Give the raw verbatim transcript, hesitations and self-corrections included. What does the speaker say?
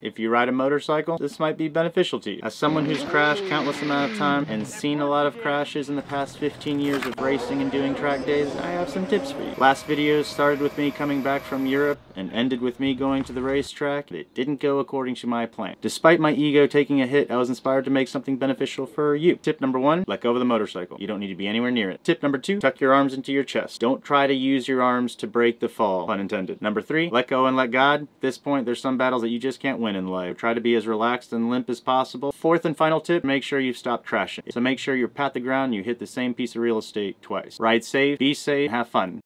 If you ride a motorcycle, this might be beneficial to you. As someone who's crashed countless amount of time and seen a lot of crashes in the past fifteen years of racing and doing track days, I have some tips for you. Last video started with me coming back from Europe and ended with me going to the racetrack. It didn't go according to my plan. Despite my ego taking a hit, I was inspired to make something beneficial for you. Tip number one, let go of the motorcycle. You don't need to be anywhere near it. Tip number two, tuck your arms into your chest. Don't try to use your arms to break the fall, pun intended. Number three, let go and let God. At this point, there's some battles that you just can't win in life. Try to be as relaxed and limp as possible. Fourth and final tip, make sure you've stopped crashing. So make sure you pat the ground, you hit the same piece of real estate twice. Ride safe, be safe, have fun.